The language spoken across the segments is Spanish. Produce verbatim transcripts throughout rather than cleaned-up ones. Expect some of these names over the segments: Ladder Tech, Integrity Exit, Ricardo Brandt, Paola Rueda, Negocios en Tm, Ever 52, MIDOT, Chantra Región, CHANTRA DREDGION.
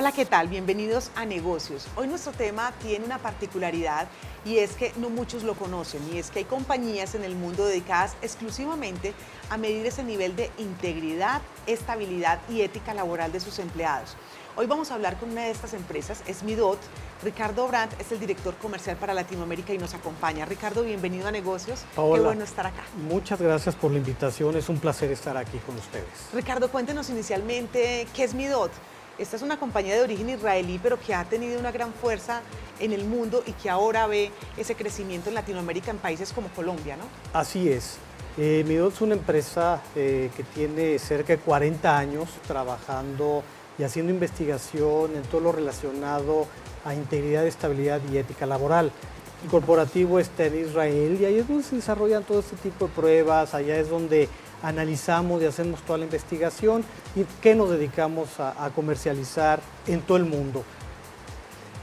Hola, ¿qué tal? Bienvenidos a Negocios. Hoy nuestro tema tiene una particularidad y es que no muchos lo conocen, y es que hay compañías en el mundo dedicadas exclusivamente a medir ese nivel de integridad, estabilidad y ética laboral de sus empleados. Hoy vamos a hablar con una de estas empresas, es MIDOT. Ricardo Brandt es el director comercial para Latinoamérica y nos acompaña. Ricardo, bienvenido a Negocios. Paola, qué bueno estar acá. Muchas gracias por la invitación, es un placer estar aquí con ustedes. Ricardo, cuéntenos inicialmente, ¿qué es MIDOT? Esta es una compañía de origen israelí, pero que ha tenido una gran fuerza en el mundo y que ahora ve ese crecimiento en Latinoamérica en países como Colombia, ¿no? Así es. Eh, MIDOT es una empresa eh, que tiene cerca de cuarenta años trabajando y haciendo investigación en todo lo relacionado a integridad, estabilidad y ética laboral. El corporativo está en Israel y ahí es donde se desarrollan todo este tipo de pruebas, allá es donde analizamos y hacemos toda la investigación y que nos dedicamos a, a comercializar en todo el mundo.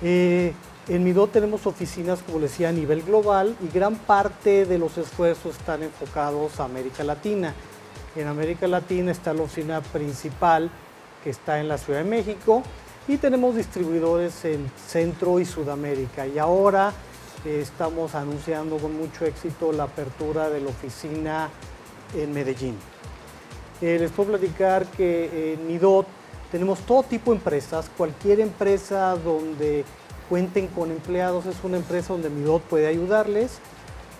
Eh, en MIDOT tenemos oficinas, como les decía, a nivel global y gran parte de los esfuerzos están enfocados a América Latina. En América Latina está la oficina principal que está en la Ciudad de México y tenemos distribuidores en Centro y Sudamérica. Y ahora eh, estamos anunciando con mucho éxito la apertura de la oficina en Medellín. Eh, les puedo platicar que en MIDOT tenemos todo tipo de empresas. Cualquier empresa donde cuenten con empleados es una empresa donde MIDOT puede ayudarles.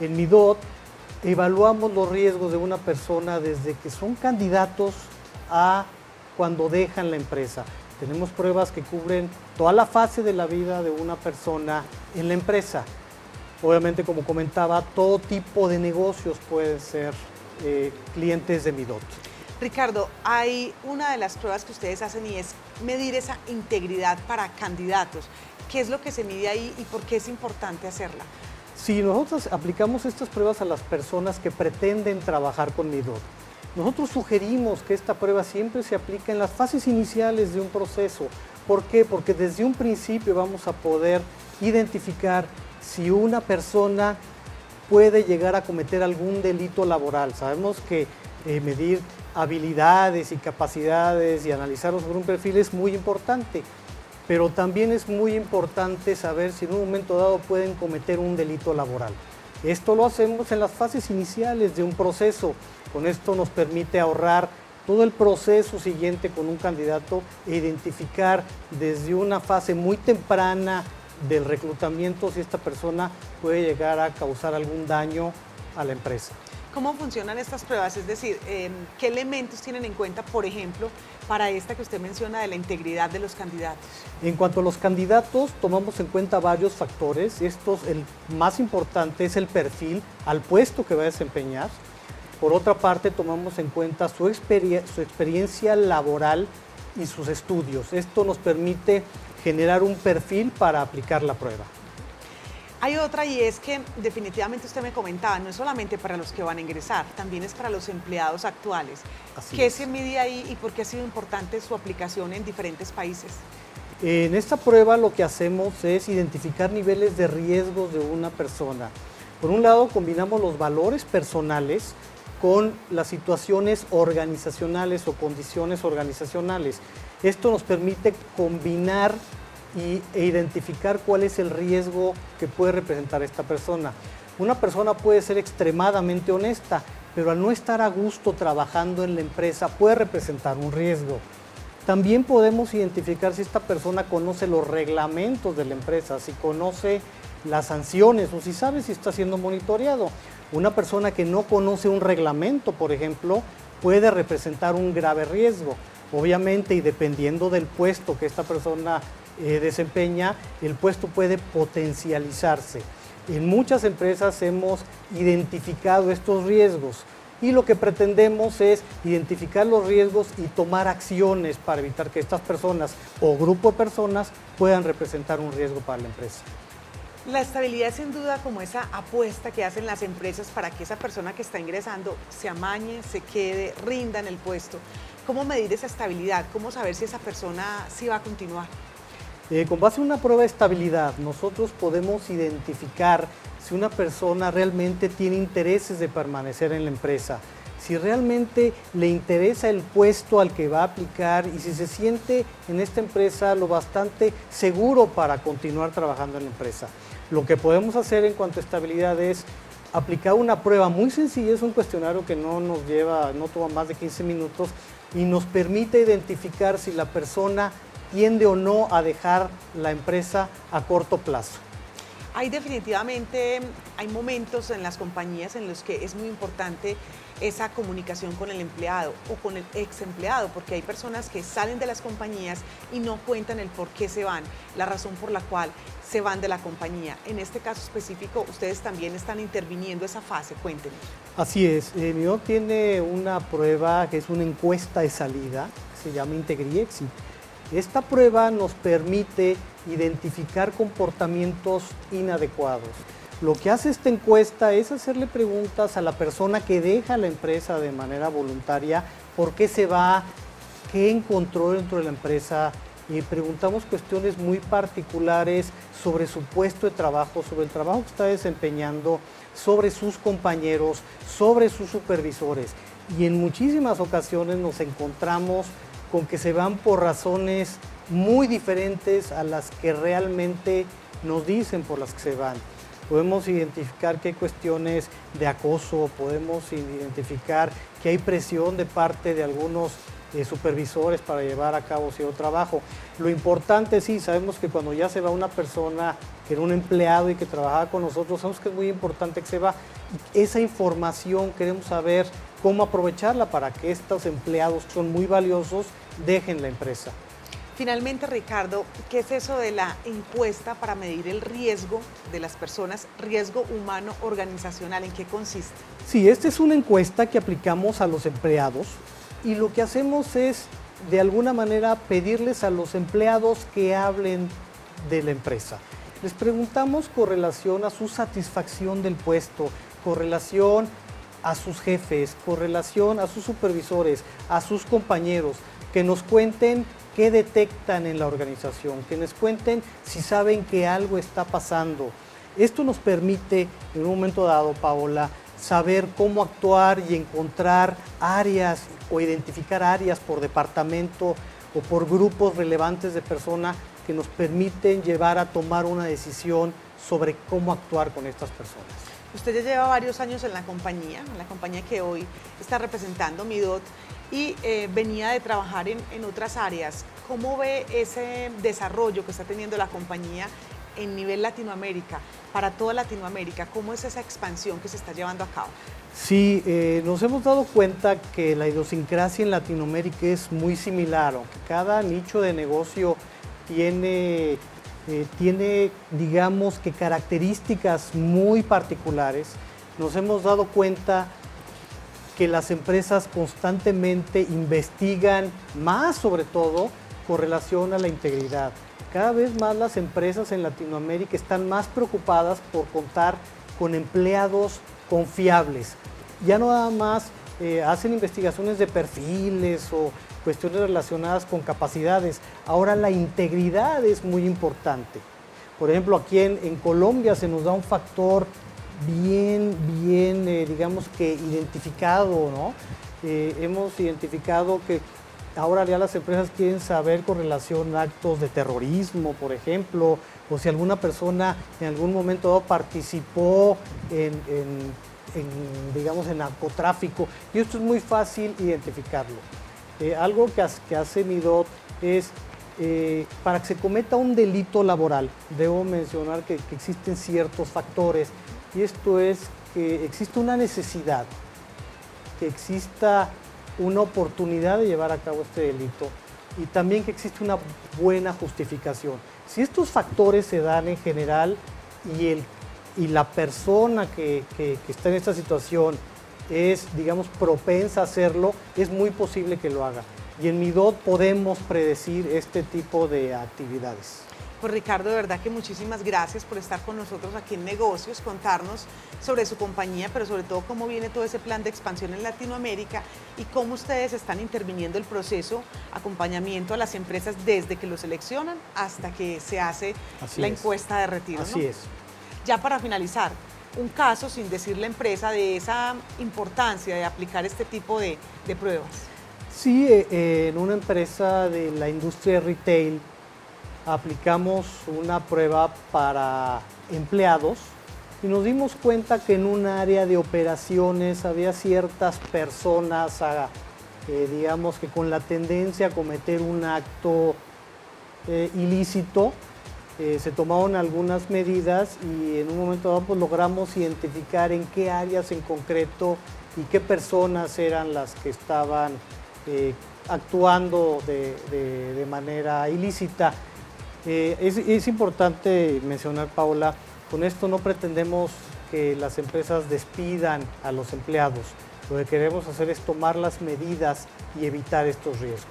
En MIDOT evaluamos los riesgos de una persona desde que son candidatos a cuando dejan la empresa. Tenemos pruebas que cubren toda la fase de la vida de una persona en la empresa. Obviamente, como comentaba, todo tipo de negocios pueden ser Eh, clientes de MIDOT. Ricardo, hay una de las pruebas que ustedes hacen y es medir esa integridad para candidatos. ¿Qué es lo que se mide ahí y por qué es importante hacerla? Sí, nosotros aplicamos estas pruebas a las personas que pretenden trabajar con MIDOT. Nosotros sugerimos que esta prueba siempre se aplica en las fases iniciales de un proceso. ¿Por qué? Porque desde un principio vamos a poder identificar si una persona puede llegar a cometer algún delito laboral. Sabemos que eh, medir habilidades y capacidades y analizarlos sobre un perfil es muy importante, pero también es muy importante saber si en un momento dado pueden cometer un delito laboral. Esto lo hacemos en las fases iniciales de un proceso. Con esto nos permite ahorrar todo el proceso siguiente con un candidato e identificar desde una fase muy temprana del reclutamiento si esta persona puede llegar a causar algún daño a la empresa. ¿Cómo funcionan estas pruebas? Es decir, eh, ¿qué elementos tienen en cuenta, por ejemplo, para esta que usted menciona de la integridad de los candidatos? En cuanto a los candidatos, tomamos en cuenta varios factores. Estos, el más importante es el perfil al puesto que va a desempeñar. Por otra parte, tomamos en cuenta su, exper- su experiencia laboral y sus estudios. Esto nos permite generar un perfil para aplicar la prueba. Hay otra y es que definitivamente usted me comentaba, no es solamente para los que van a ingresar, también es para los empleados actuales. Así ¿Qué es. se mide ahí y por qué ha sido importante su aplicación en diferentes países? En esta prueba lo que hacemos es identificar niveles de riesgos de una persona. Por un lado, combinamos los valores personales con las situaciones organizacionales o condiciones organizacionales. Esto nos permite combinar y, e identificar cuál es el riesgo que puede representar esta persona. Una persona puede ser extremadamente honesta, pero al no estar a gusto trabajando en la empresa puede representar un riesgo. También podemos identificar si esta persona conoce los reglamentos de la empresa, si conoce las sanciones o si sabe si está siendo monitoreado. Una persona que no conoce un reglamento, por ejemplo, puede representar un grave riesgo. Obviamente, y dependiendo del puesto que esta persona eh, desempeña, el puesto puede potencializarse. En muchas empresas hemos identificado estos riesgos y lo que pretendemos es identificar los riesgos y tomar acciones para evitar que estas personas o grupo de personas puedan representar un riesgo para la empresa. La estabilidad, sin duda, como esa apuesta que hacen las empresas para que esa persona que está ingresando se amañe, se quede, rinda en el puesto. ¿Cómo medir esa estabilidad? ¿Cómo saber si esa persona sí va a continuar? Eh, con base en una prueba de estabilidad, nosotros podemos identificar si una persona realmente tiene intereses de permanecer en la empresa. si realmente le interesa el puesto al que va a aplicar y si se siente en esta empresa lo bastante seguro para continuar trabajando en la empresa. Lo que podemos hacer en cuanto a estabilidad es aplicar una prueba muy sencilla, es un cuestionario que no nos lleva, no toma más de quince minutos y nos permite identificar si la persona tiende o no a dejar la empresa a corto plazo. Hay definitivamente, hay momentos en las compañías en los que es muy importante esa comunicación con el empleado o con el ex empleado, porque hay personas que salen de las compañías y no cuentan el por qué se van, la razón por la cual se van de la compañía. En este caso específico, ustedes también están interviniendo esa fase, cuéntenos. Así es, eh, MIDOT tiene una prueba que es una encuesta de salida, que se llama Integrity Exit. Esta prueba nos permite identificar comportamientos inadecuados. Lo que hace esta encuesta es hacerle preguntas a la persona que deja la empresa de manera voluntaria, por qué se va, qué encontró dentro de la empresa, y preguntamos cuestiones muy particulares sobre su puesto de trabajo, sobre el trabajo que está desempeñando, sobre sus compañeros, sobre sus supervisores. Y en muchísimas ocasiones nos encontramos con que se van por razones muy diferentes a las que realmente nos dicen por las que se van. Podemos identificar que hay cuestiones de acoso, podemos identificar que hay presión de parte de algunos eh, supervisores para llevar a cabo cierto trabajo. Lo importante, sí, sabemos que cuando ya se va una persona que era un empleado y que trabajaba con nosotros, sabemos que es muy importante que se va. Esa información queremos saber cómo aprovecharla para que estos empleados, que son muy valiosos, dejen la empresa. Finalmente, Ricardo, ¿qué es eso de la encuesta para medir el riesgo de las personas, riesgo humano organizacional? ¿En qué consiste? Sí, esta es una encuesta que aplicamos a los empleados y lo que hacemos es, de alguna manera, pedirles a los empleados que hablen de la empresa. Les preguntamos con relación a su satisfacción del puesto, con relación a sus jefes, con relación a sus supervisores, a sus compañeros, que nos cuenten qué detectan en la organización, que les cuenten si saben que algo está pasando. Esto nos permite, en un momento dado, Paola, saber cómo actuar y encontrar áreas o identificar áreas por departamento o por grupos relevantes de personas que nos permiten llevar a tomar una decisión sobre cómo actuar con estas personas. Usted ya lleva varios años en la compañía, en la compañía que hoy está representando, MIDOT, y eh, venía de trabajar en, en otras áreas. ¿Cómo ve ese desarrollo que está teniendo la compañía en nivel Latinoamérica, para toda Latinoamérica? ¿Cómo es esa expansión que se está llevando a cabo? Sí, eh, nos hemos dado cuenta que la idiosincrasia en Latinoamérica es muy similar, aunque cada nicho de negocio tiene, eh, tiene digamos que características muy particulares. Nos hemos dado cuenta que las empresas constantemente investigan más, sobre todo, con relación a la integridad. Cada vez más las empresas en Latinoamérica están más preocupadas por contar con empleados confiables. Ya no nada más eh, hacen investigaciones de perfiles o cuestiones relacionadas con capacidades. Ahora la integridad es muy importante. Por ejemplo, aquí en, en Colombia se nos da un factor bien, bien, eh, digamos que identificado, ¿no? Eh, hemos identificado que ahora ya las empresas quieren saber con relación a actos de terrorismo, por ejemplo, o si alguna persona en algún momento dado participó en, en, en digamos, en narcotráfico, y esto es muy fácil identificarlo. Eh, algo que, que hace MIDOT es, Eh, para que se cometa un delito laboral, debo mencionar que, que existen ciertos factores, y esto es que existe una necesidad, que exista una oportunidad de llevar a cabo este delito y también que existe una buena justificación. Si estos factores se dan en general y, el, y la persona que, que, que está en esta situación es, digamos, propensa a hacerlo, es muy posible que lo haga. Y en MIDOT podemos predecir este tipo de actividades. Pues Ricardo, de verdad que muchísimas gracias por estar con nosotros aquí en Negocios, contarnos sobre su compañía, pero sobre todo cómo viene todo ese plan de expansión en Latinoamérica y cómo ustedes están interviniendo el proceso, acompañamiento a las empresas desde que lo seleccionan hasta que se hace la encuesta de retiro, ¿no? Así es. Ya para finalizar, un caso sin decir la empresa de esa importancia de aplicar este tipo de, de pruebas? Sí, eh, en una empresa de la industria retail aplicamos una prueba para empleados y nos dimos cuenta que en un área de operaciones había ciertas personas, a, eh, digamos que con la tendencia a cometer un acto eh, ilícito. Eh, se tomaron algunas medidas y en un momento dado pues, logramos identificar en qué áreas en concreto y qué personas eran las que estaban eh, actuando de, de, de manera ilícita. Eh, es, es importante mencionar, Paola, con esto no pretendemos que las empresas despidan a los empleados. Lo que queremos hacer es tomar las medidas y evitar estos riesgos.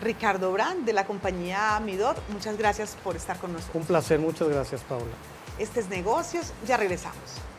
Ricardo Brandt, de la compañía MIDOT, muchas gracias por estar con nosotros. Un placer, muchas gracias, Paola. Este es Negocios, ya regresamos.